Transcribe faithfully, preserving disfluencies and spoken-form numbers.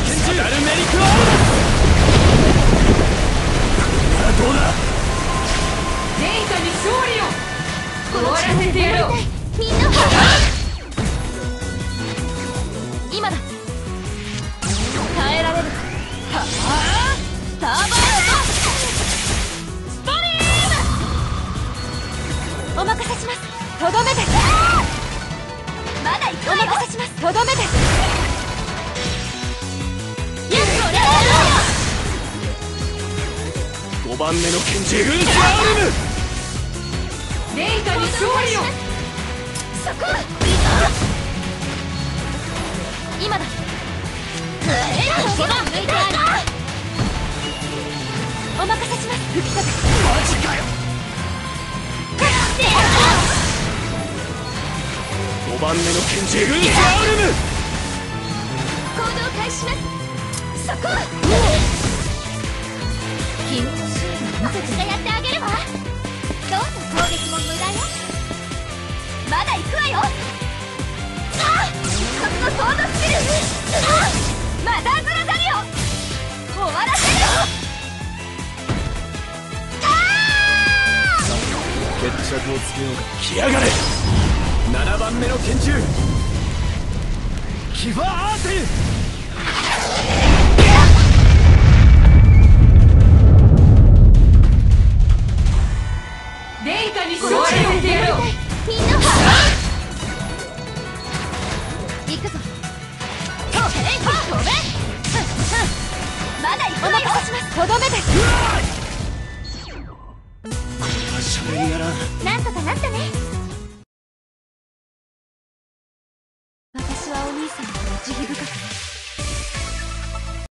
私はお兄さんの慈悲深く